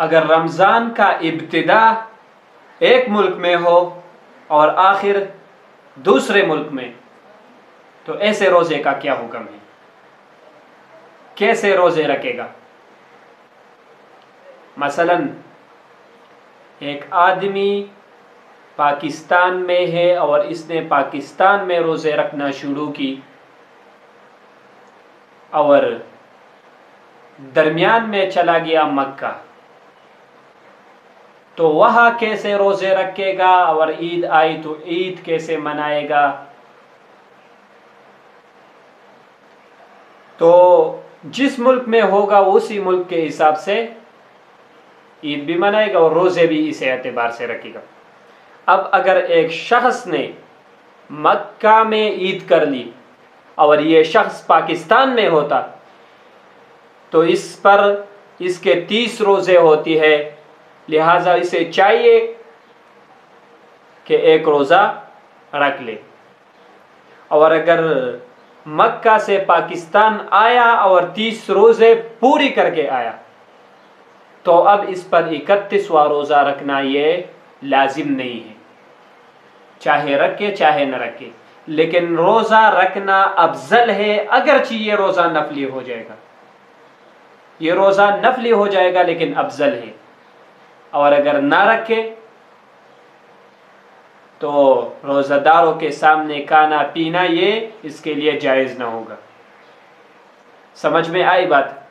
अगर रमज़ान का इब्तिदा एक मुल्क में हो और आखिर दूसरे मुल्क में, तो ऐसे रोज़े का क्या हुक्म है, कैसे रोज़े रखेगा। मसलन एक आदमी पाकिस्तान में है और इसने पाकिस्तान में रोज़े रखना शुरू की और दरमियान में चला गया मक्का, तो वहाँ कैसे रोज़े रखेगा और ईद आई तो ईद कैसे मनाएगा। तो जिस मुल्क में होगा उसी मुल्क के हिसाब से ईद भी मनाएगा और रोज़े भी इस एतबार से रखेगा। अब अगर एक शख्स ने मक्का में ईद कर ली और ये शख्स पाकिस्तान में होता तो इस पर इसके 30 रोज़े होती है, लिहाजा इसे चाहिए कि एक रोज़ा रख ले। और अगर मक्का से पाकिस्तान आया और 30 रोज़े पूरी करके आया तो अब इस पर 31वां रोज़ा रखना ये लाजिम नहीं है, चाहे रखे चाहे न रखे, लेकिन रोज़ा रखना अफजल है। अगरचे ये रोज़ा नफली हो जाएगा, ये रोज़ा नफली हो जाएगा लेकिन अफजल है। और अगर ना रखे तो रोज़ादारों के सामने खाना पीना ये इसके लिए जायज़ ना होगा। समझ में आई बात।